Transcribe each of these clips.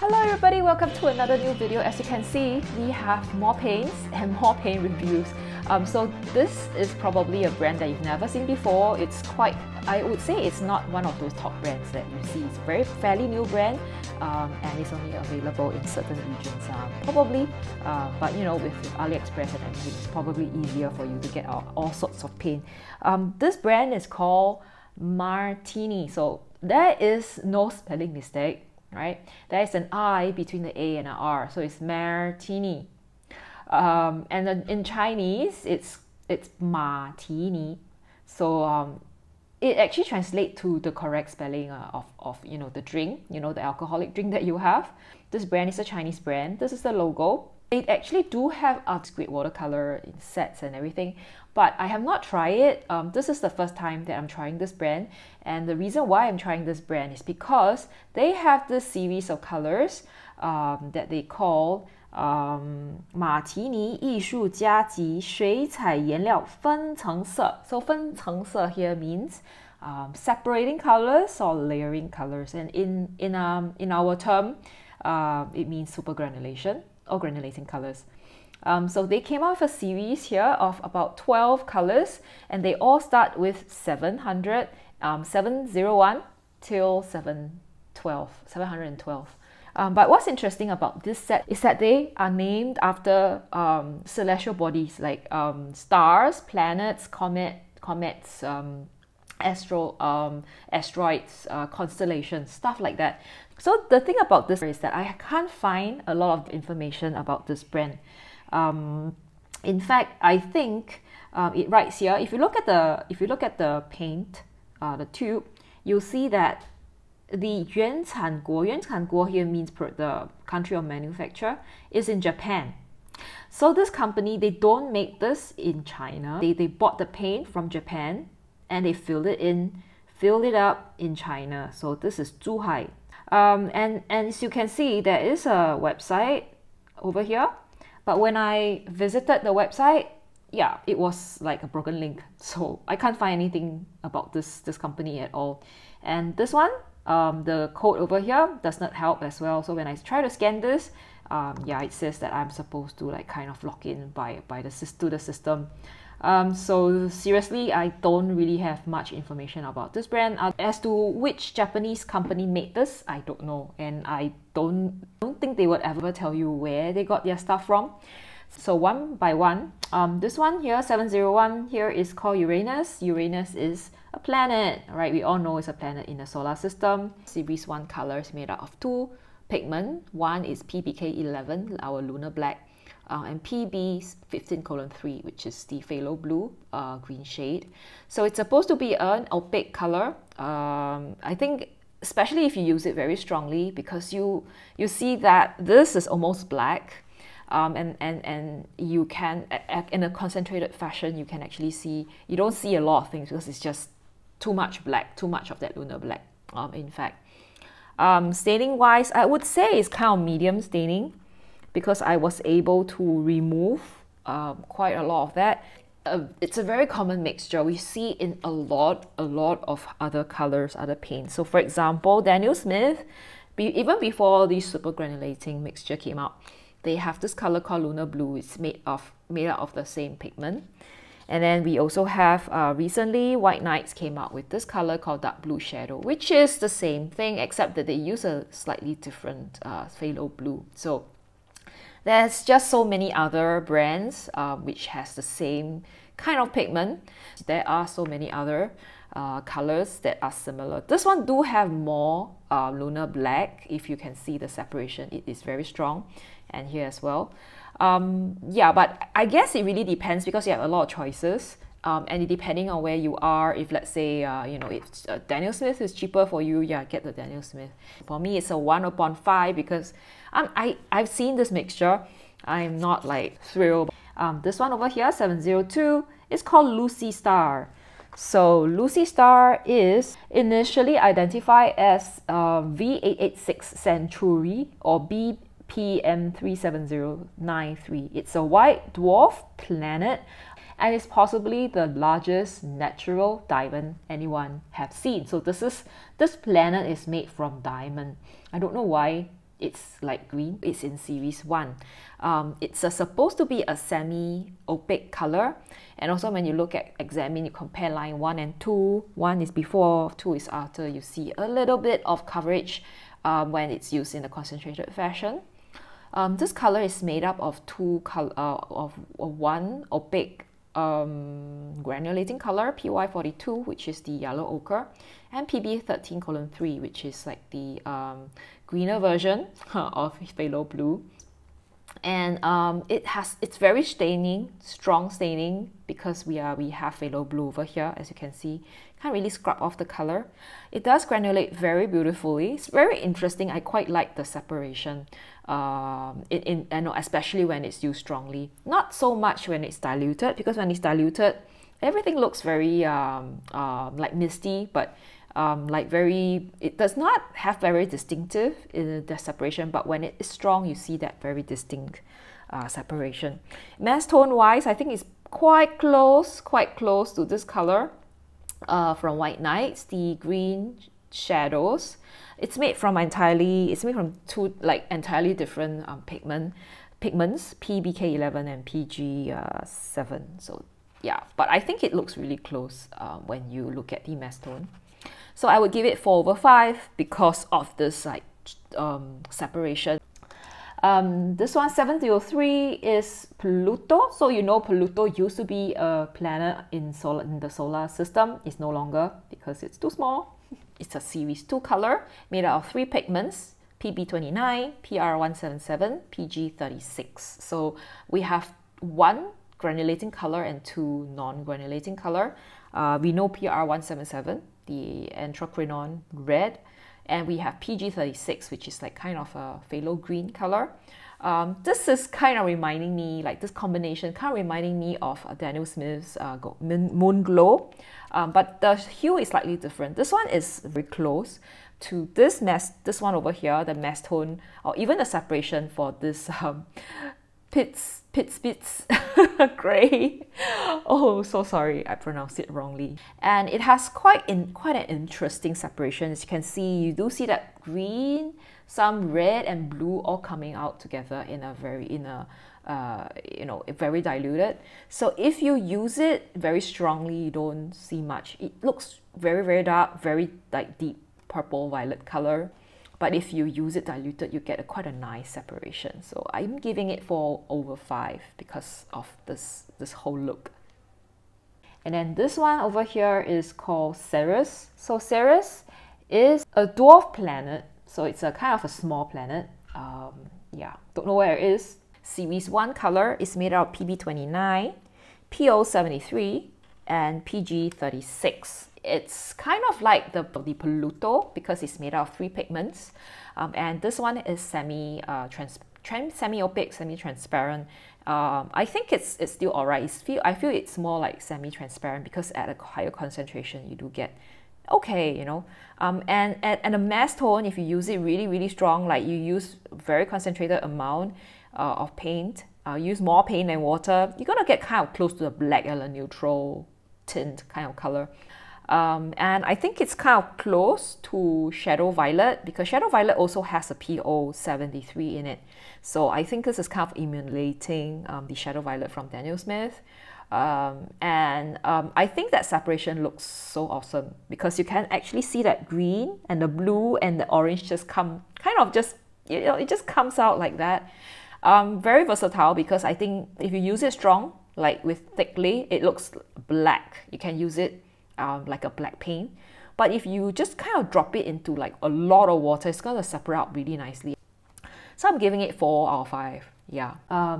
Hello everybody, welcome to another new video. As you can see, we have more paints and more paint reviews. So this is probably a brand that you've never seen before. It's quite, I would say it's not one of those top brands that you see. It's a very fairly new brand and it's only available in certain regions probably. But you know, with AliExpress and everything, it's probably easier for you to get all sorts of paint. This brand is called Mairtini. So there is no spelling mistake, right? There is an I between the A and an R. So it's Mairtini. And then in Chinese, it's Mairtini. So it actually translates to the correct spelling of you know, the drink, you know, the alcoholic drink that you have. This brand is a Chinese brand. This is the logo. They actually do have great watercolor in sets and everything, but I have not tried it. This is the first time that I'm trying this brand, and the reason why I'm trying this brand is because they have this series of colors that they call Mairtini 艺术家级水彩颜料分层色. So 分层色 here means separating colors or layering colors, and in our term, it means super granulation or granulating colors. So they came out with a series here of about 12 colors, and they all start with 701 till 712. But what's interesting about this set is that they are named after celestial bodies like stars, planets, comets, asteroids, constellations, stuff like that. So the thing about this is that I can't find a lot of information about this brand. In fact, I think it writes here. If you look at the paint, the tube, you'll see that the 原产国, here means the country of manufacture, is in Japan. So this company, they don't make this in China. They bought the paint from Japan and they filled it up in China. So this is Zhuhai. And as you can see, there is a website over here, but when I visited the website, yeah, it was like a broken link, so I can't find anything about this company at all. And this one, the code over here does not help as well. So when I try to scan this, yeah, it says that I'm supposed to like kind of log in by the system. So seriously, I don't really have much information about this brand. As to which Japanese company made this, I don't know, and I don't think they would ever tell you where they got their stuff from. So one by one, this one here, 701 here, is called Uranus. Uranus is a planet, right? We all know it's a planet in the solar system. Series 1 color is made up of two pigment. One is PBK11, our lunar black. And PB15:3, which is the phthalo blue green shade. So it's supposed to be an opaque color. I think especially if you use it very strongly, because you see that this is almost black, and you can in a concentrated fashion you can actually see, you don't see a lot of things because it's just too much black, too much of that lunar black. In fact, staining wise, I would say it's kind of medium staining, because I was able to remove quite a lot of that. It's a very common mixture. We see in a lot of other colors, other paints. So for example, Daniel Smith, even before the super granulating mixture came out, they have this color called Lunar Blue. It's made out of the same pigment. And then we also have, recently, White Nights came out with this color called Dark Blue Shadow, which is the same thing, except that they use a slightly different phthalo blue. So there's just so many other brands which has the same kind of pigment. There are so many other colors that are similar. This one do have more lunar black. If you can see the separation, it is very strong, and here as well. Yeah, but I guess it really depends, because you have a lot of choices. And depending on where you are, if let's say, you know, if Daniel Smith is cheaper for you, yeah, get the Daniel Smith. For me, it's a 1/5 because I've seen this mixture. I'm not like thrilled. This one over here, 702, is called Lucy Star. So Lucy Star is initially identified as V886 Centuri or BPM37093. It's a white dwarf planet, and it's possibly the largest natural diamond anyone have seen. So this planet is made from diamond. I don't know why It's like green. It's in series 1. It's supposed to be a semi-opaque color. And also when you look at examine, you compare line 1 and 2. 1 is before, 2 is after. You see a little bit of coverage when it's used in a concentrated fashion. This color is made up of one opaque granulating color, PY42, which is the yellow ochre, and PB13:3, which is like the greener version of phthalo blue. And it's very strong staining, because we have phthalo blue over here, as you can see. Can't really scrub off the color. It does granulate very beautifully. It's very interesting. I quite like the separation, especially when it's used strongly. Not so much when it's diluted, because when it's diluted, everything looks very like misty, but it does not have very distinctive the separation, but when it is strong, you see that very distinct separation. Mass tone wise, I think it's quite close to this color from White Nights, the green shadows. It's made from two like entirely different pigments, PBK11 and PG7. So yeah, but I think it looks really close when you look at the mass tone. So I would give it 4/5 because of this like separation. This one, 703, is Pluto. So you know Pluto used to be a planet in the solar system. It's no longer because it's too small. It's a series 2 color made out of 3 pigments, PB29, PR177, PG36. So we have 1 granulating color and 2 non-granulating color. We know PR177, the anthraquinone red, and we have PG36, which is like kind of a phthalo green color. This is kind of reminding me, like this combination kind of reminding me of Daniel Smith's Moon Glow, but the hue is slightly different. This one is very close to this one over here, the mass tone, or even the separation for this Pits grey. Oh, so sorry, I pronounced it wrongly. And it has quite an interesting separation. As you can see, you do see that green, some red and blue all coming out together in a very diluted. So if you use it very strongly, you don't see much. It looks very, very dark, very like deep purple violet color. But if you use it diluted, you get quite a nice separation. So I'm giving it 4/5 because of this whole look. And then this one over here is called Ceres. So Ceres is a dwarf planet. So it's a kind of a small planet. Yeah, don't know where it is. Series 1 color is made out of PB29, PO73, and PG36. It's kind of like the Pluto because it's made out of 3 pigments, and this one is semi-opaque, semi-transparent. I think it's still alright. I feel it's more like semi-transparent because at a higher concentration you do get okay, you know. And the mass tone, if you use it really, really strong, like you use very concentrated amount of paint, use more paint than water, you're gonna get kind of close to the black or the neutral tint kind of color. And I think it's kind of close to Shadow Violet because Shadow Violet also has a PO73 in it. So I think this is kind of emulating the Shadow Violet from Daniel Smith. I think that separation looks so awesome because you can actually see that green and the blue and the orange just come kind of just, you know, it just comes out like that. Very versatile because I think if you use it strong, like with thickly, it looks black. You can use it like a black paint, but if you just kind of drop it into like a lot of water, it's gonna separate out really nicely. So I'm giving it 4/5. Yeah.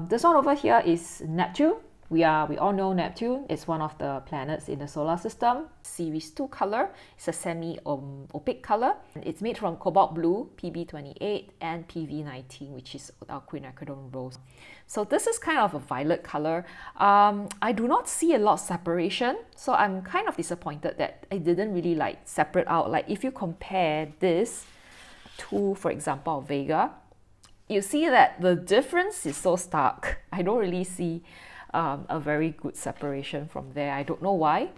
This one over here is Neptune. We all know Neptune. It's one of the planets in the solar system. Series 2 color. It's a semi-opaque color. It's made from cobalt blue, PB28 and PV19, which is our quinacridone rose. So this is kind of a violet color. I do not see a lot of separation, so I'm kind of disappointed that I didn't really like separate out. Like if you compare this to, for example, Vega, you see that the difference is so stark. I don't really see a very good separation from there. I don't know why.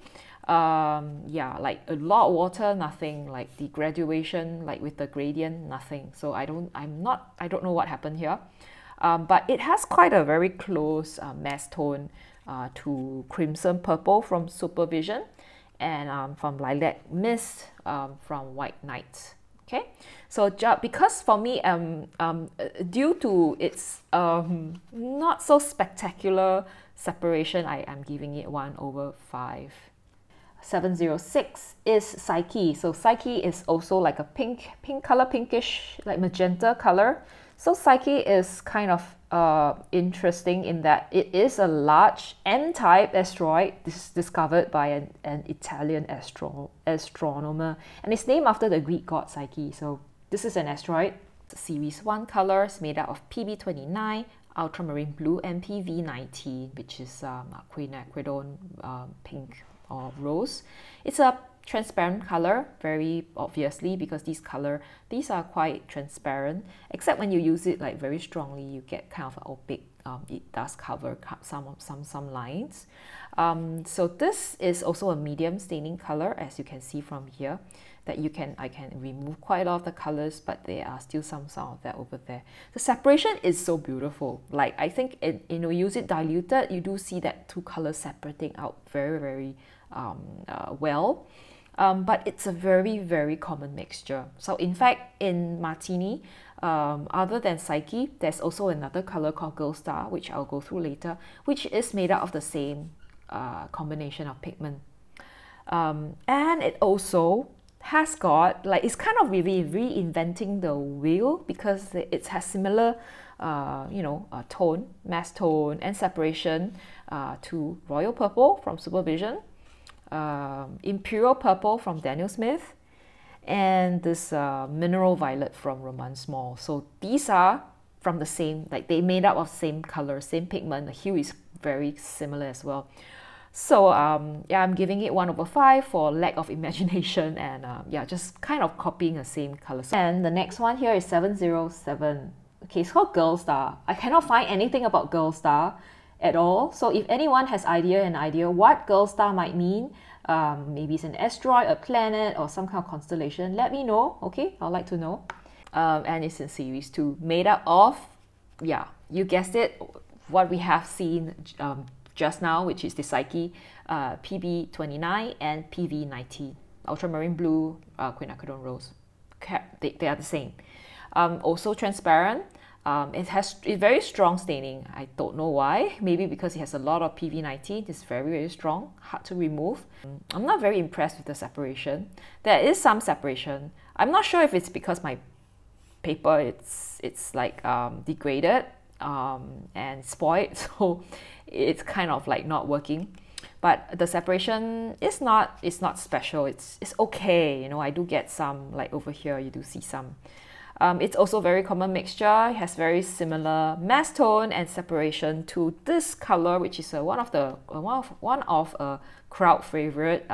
Yeah, like a lot of water, nothing. Like the graduation, like with the gradient, nothing. So I don't know what happened here. But it has quite a very close mass tone to Crimson Purple from Supervision, and from Lilac Mist from White Nights. Okay, so because for me, due to its not so spectacular separation, I am giving it 1/5. 706 is Psyche. So Psyche is also like a pink color, pinkish, like magenta color. So Psyche is kind of interesting in that it is a large M-type asteroid discovered by an Italian astronomer, and it's named after the Greek god Psyche. So this is an asteroid, Series 1 colors, made out of PB29, ultramarine blue, and PV19, which is quinacridone pink or rose. It's a transparent color, very obviously, because these are quite transparent, except when you use it like very strongly, you get kind of opaque. It does cover some lines. So this is also a medium staining color, as you can see from here, that I can remove quite a lot of the colors, but there are still some of that over there. The separation is so beautiful. Like, I think it, use it diluted, you do see that two colors separating out very, very well. But it's a very, very common mixture. So in fact, in Mairtini, other than Psyche, there's also another color called Girl Star, which I'll go through later, which is made out of the same combination of pigment. And it also has got, like, it's kind of really reinventing the wheel, because it has similar, tone, mass tone and separation to Royal Purple from Supervision, Imperial Purple from Daniel Smith, and this Mineral Violet from Roman Small. So these are from the same, like, they made up of same color, same pigment. The hue is very similar as well. So yeah, I'm giving it 1/5 for lack of imagination, and yeah, just kind of copying the same color. And the next one here is 707. Okay, it's called Girl Star. I cannot find anything about Girl Star at all. So if anyone has an idea what Girl Star might mean, maybe it's an asteroid, a planet, or some kind of constellation, let me know. Okay, I'd like to know. And it's in Series 2, made up of, yeah, you guessed it, what we have seen just now, which is the Psyche, PB29 and PV19, ultramarine blue, quinacridone rose. Okay, they are the same. Also transparent. It has very strong staining. I don't know why. Maybe because it has a lot of PV19. It's very, very strong, hard to remove. I'm not very impressed with the separation. There is some separation. I'm not sure if it's because my paper it's like degraded and spoiled, so it's kind of like not working. But the separation is not special. It's okay. I do get some, like over here. You do see some. It's also very common mixture. It has very similar mass tone and separation to this color, which is one of a crowd favorite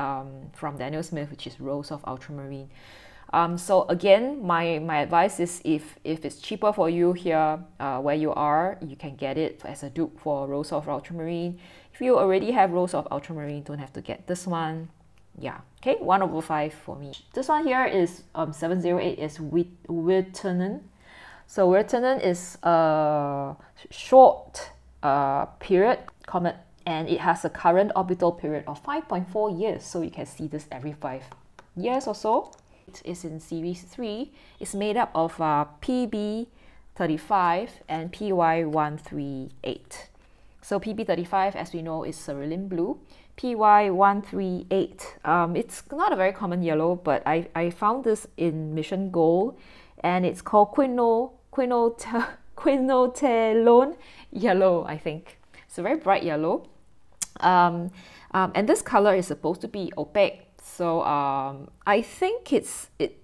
from Daniel Smith, which is Rose of Ultramarine. So again, my advice is, if it's cheaper for you here where you are, you can get it as a dupe for Rose of Ultramarine. If you already have Rose of Ultramarine, don't have to get this one. Yeah, okay, 1/5 for me. This one here is 708 is Wirtanen. So Wirtanen is a short period comet, and it has a current orbital period of 5.4 years. So you can see this every 5 years or so. It is in Series 3. It's made up of PB35 and PY138. So PB35, as we know, is cerulean blue. PY138, it's not a very common yellow, but I found this in Mission Gold, and it's called quinotelone yellow, I think. It's a very bright yellow. And this color is supposed to be opaque. So I think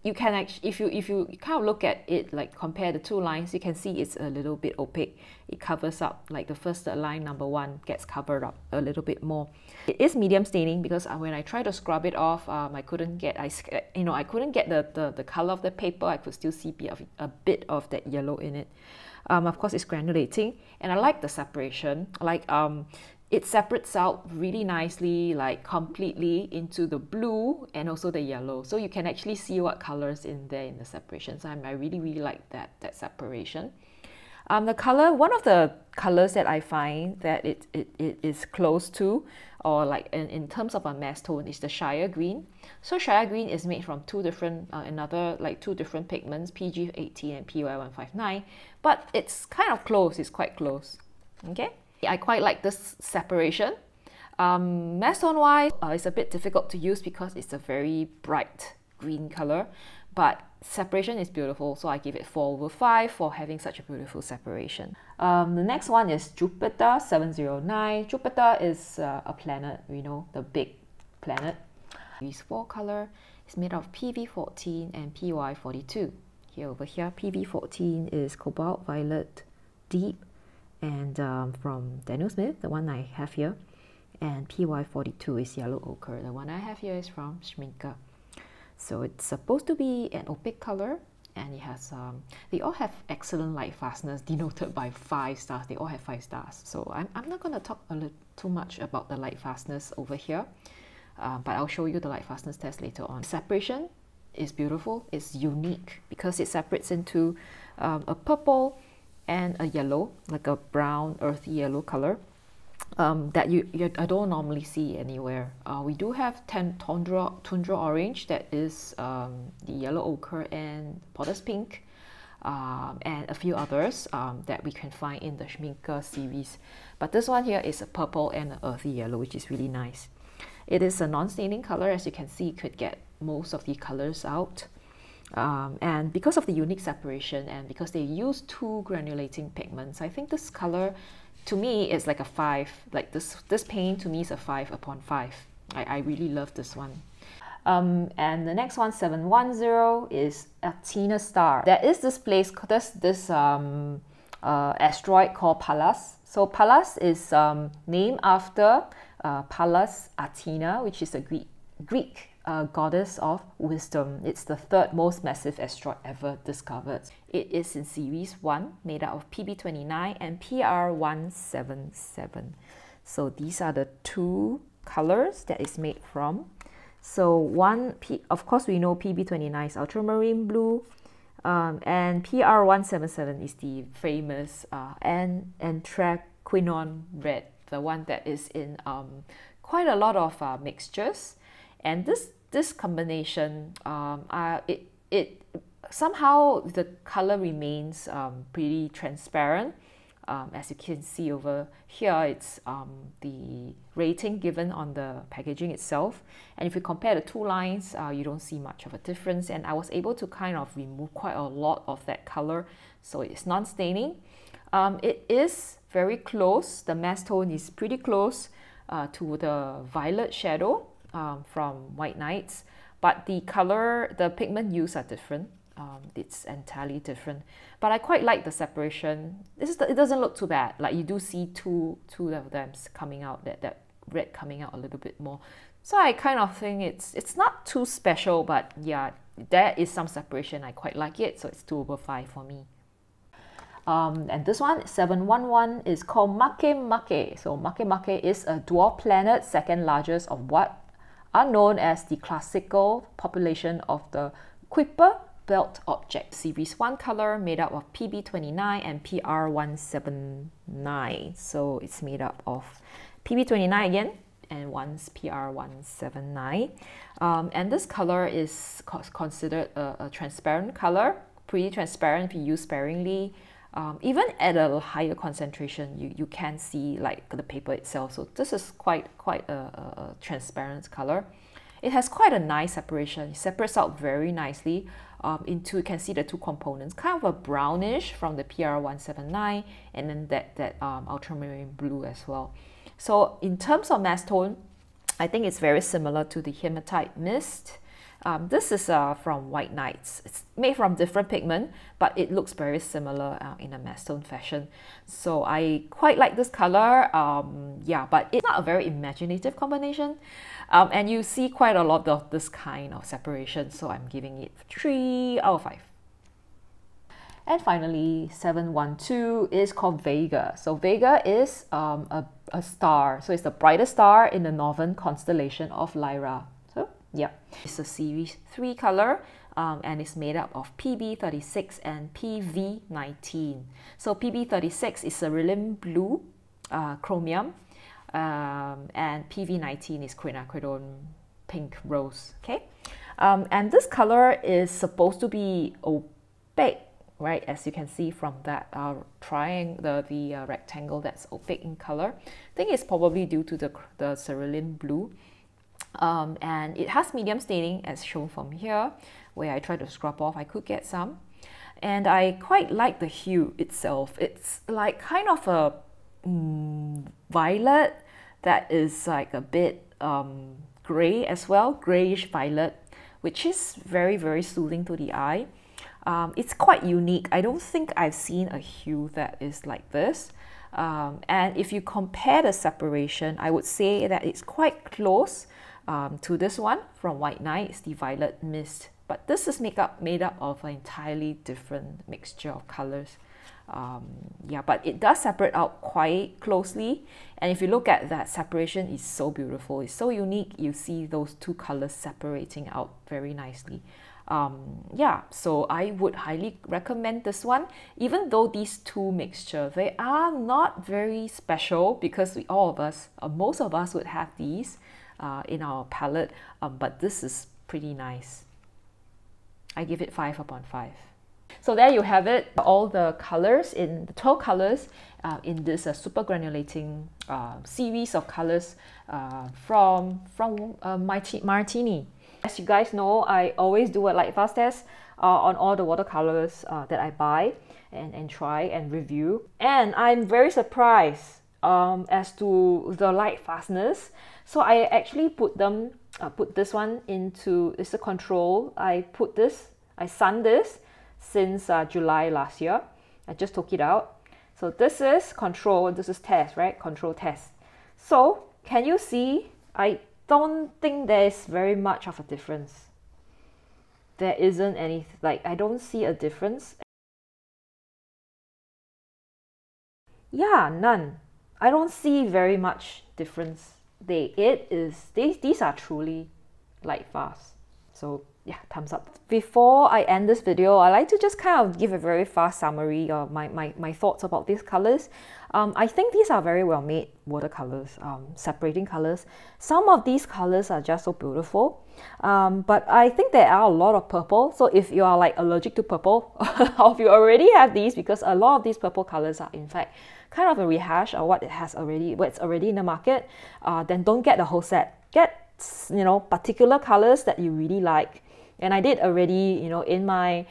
you can actually, if you kind of look at it, like compare the two lines, you can see it's a little bit opaque. It covers up, like the first line number 1 gets covered up a little bit more. It is medium staining, because when I tried to scrub it off, I couldn't get I couldn't get the color of the paper. I could still see a bit of that yellow in it. Of course, it's granulating, and I like the separation. Like It separates out really nicely, like completely, into the blue and also the yellow. So you can actually see what colors in there in the separation. So I really like that separation. The color, one of the colors that I find that it is close to, or like in terms of a mass tone, is the Shire Green. So Shire Green is made from two different pigments, PG18 and PY159, but it's kind of close. It's quite close. Okay. I quite like this separation. Mass tone wise, it's a bit difficult to use because it's a very bright green color, but separation is beautiful, so I give it 4/5 for having such a beautiful separation. The next one is Jupiter 709. Jupiter is a planet, you know, the big planet. Its four color is made of PV14 and PY42. Here over here, PV14 is cobalt, violet, deep, and from Daniel Smith, the one I have here, and PY42 is yellow ochre. The one I have here is from Schmincke. So it's supposed to be an opaque color, and it has they all have excellent light fastness, denoted by 5 stars. They all have 5 stars. So I'm not going to talk too much about the light fastness over here, but I'll show you the light fastness test later on. Separation is beautiful. It's unique because it separates into a purple and a yellow, like a brown earthy yellow color, that I don't normally see anywhere. We do have tundra orange, that is the yellow ochre and potter's pink, and a few others that we can find in the Schmincke series. But this one here is a purple and an earthy yellow, which is really nice. It is a non-staining color. As you can see, it could get most of the colors out. And because of the unique separation, and because they use two granulating pigments, I think this color to me is like a 5. Like this paint to me is a 5/5. I really love this one. And the next one, 710, is Athena star. There is this place, this asteroid called Pallas. So Pallas is named after Pallas Athena, which is a Greek goddess of wisdom. It's the 3rd most massive asteroid ever discovered. It is in series 1, made out of PB29 and PR177. So these are the two colors that is made from. So of course we know PB29 is ultramarine blue, and PR177 is the famous anthraquinone red, the one that is in quite a lot of mixtures. And this combination, it somehow the color remains pretty transparent. As you can see over here, it's the rating given on the packaging itself. And if you compare the two lines, you don't see much of a difference. And I was able to kind of remove quite a lot of that color, so it's non-staining. It is very close. The mass tone is pretty close to the violet shadow from White Nights, but the pigment use are different. It's entirely different, but I quite like the separation. It doesn't look too bad. Like, you do see two of them coming out, that red coming out a little bit more. So I kind of think it's not too special, but yeah, there is some separation. I quite like it, so it's 2/5 for me. And this one, 711, is called Mairtini. So Mairtini is a dwarf planet, 2nd largest of what are known as the classical population of the Kuiper Belt object. Series 1 color, made up of PB29 and PR179. So it's made up of PB29 again, and one's PR179. And this color is considered a transparent color, pretty transparent if you use sparingly. Even at a higher concentration, you can see like the paper itself. So this is quite a transparent color. It has quite a nice separation. It separates out very nicely into, you can see the two components, kind of a brownish from the PR179, and then that ultramarine blue as well. So in terms of mass tone, I think it's very similar to the hematite mist. This is from White Nights. It's made from different pigment, but it looks very similar in a mass tone fashion. So I quite like this color. Yeah, but it's not a very imaginative combination, and you see quite a lot of this kind of separation. So I'm giving it 3/5. And finally, 712 is called Vega. So Vega is a a star. So it's the brightest star in the northern constellation of Lyra. So yeah, it's a series 3 color. And it's made up of PB36 and PV19. So PB36 is cerulean blue, chromium, and PV19 is quinacridone pink rose. Okay, and this color is supposed to be opaque, right? As you can see from that triangle, the rectangle that's opaque in color. I think it's probably due to the cerulean blue. And it has medium staining as shown from here, where I tried to scrub off. I could get some, and I quite like the hue itself. It's like kind of a violet that is like a bit gray as well, grayish violet, which is very, very soothing to the eye. It's quite unique. I don't think I've seen a hue that is like this. And if you compare the separation, I would say that it's quite close to this one from White Nights, the violet mist, but this is made up of an entirely different mixture of colors. Yeah, but it does separate out quite closely, and if you look at that separation, it's so beautiful, it's so unique. You see those two colors separating out very nicely. Yeah, so I would highly recommend this one, even though these two mixture, they are not very special because we, all of us, most of us would have these in our palette, but this is pretty nice. I give it 5/5. So there you have it, all the colors, in the 12 colors in this super granulating series of colors from Mairtini. As you guys know, I always do a light fast test on all the watercolors that I buy and try and review. And I'm very surprised as to the light fastness. So I actually put this one into, it's a control. I sunned this since July last year. I just took it out. So this is control, this is test, right? Control test. So can you see? I don't think there's very much of a difference. There isn't any, like, I don't see a difference. Yeah, none. I don't see very much difference. These are truly light fast. So yeah, thumbs up. Before I end this video, I like to just kind of give a very fast summary of my thoughts about these colors. I think these are very well made watercolors, separating colors. Some of these colors are just so beautiful, but I think there are a lot of purple. So if you are like allergic to purple, or if you already have these, because a lot of these purple colors are in fact kind of a rehash of what's already in the market, then don't get the whole set. Get, you know, particular colors that you really like. And I did already, you know, in my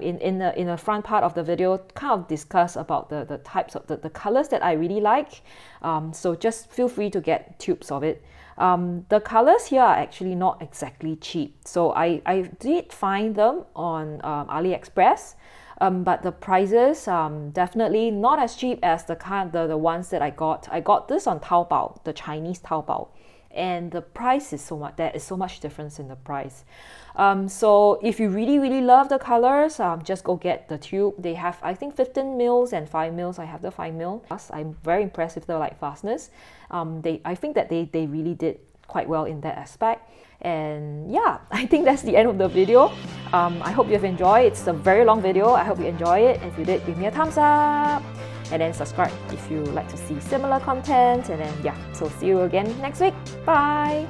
in the front part of the video, kind of discuss about the types of the colors that I really like. So just feel free to get tubes of it. The colors here are actually not exactly cheap. So I did find them on AliExpress, but the prices definitely not as cheap as the ones that I got. I got this on Taobao, the Chinese Taobao. And the price is so much, there is so much difference in the price. So if you really love the colors, just go get the tube. They have, I think, 15 mils and 5 mils. I have the 5 mil. I'm very impressed with the light fastness. I think that they really did quite well in that aspect. And yeah, I think that's the end of the video. I hope you've enjoyed. It's a very long video. I hope you enjoy it. If you did, give me a thumbs up. And then subscribe if you like to see similar content. And then yeah, so see you again next week. Bye!